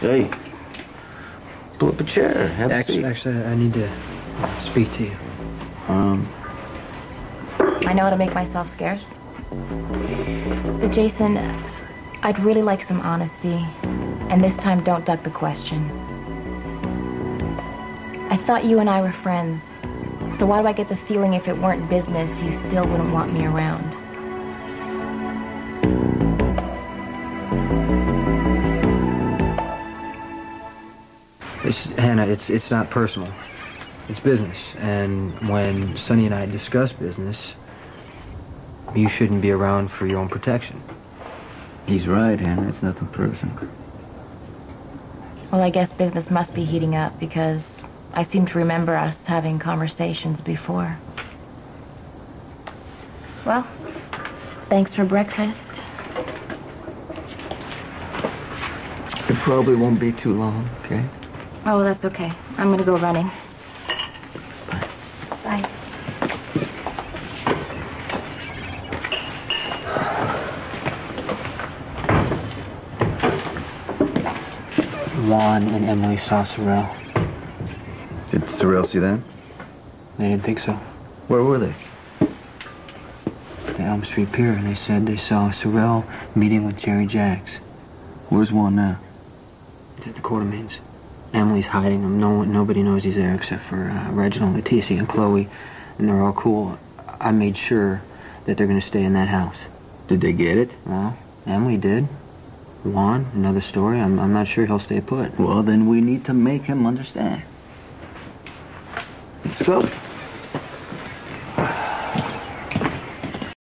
Hey, pull up a chair. Have a seat. Actually, I need to speak to you. I know how to make myself scarce. But Jason, I'd really like some honesty. And this time, don't duck the question. I thought you and I were friends. So why do I get the feeling if it weren't business, you still wouldn't want me around? Hannah, it's not personal. It's business. And when Sonny and I discuss business, you shouldn't be around for your own protection. He's right, Hannah. It's nothing personal. Well, I guess business must be heating up because I seem to remember us having conversations before. Well, thanks for breakfast. It probably won't be too long, okay? Oh, that's okay. I'm gonna go running. Bye. Bye. Juan and Emily saw Sorrel. Did Sorrel see that? They didn't think so. Where were they? At the Elm Street Pier, and they said they saw Sorrel meeting with Jerry Jax. Where's Juan now? It's at the Quartermaine's. Emily's hiding him. Nobody knows he's there except for Reginald, Leticia, and Chloe, and they're all cool. I made sure that they're going to stay in that house. Did they get it? Well, Emily did. Juan, another story. I'm not sure he'll stay put. Well, then we need to make him understand. Let's go.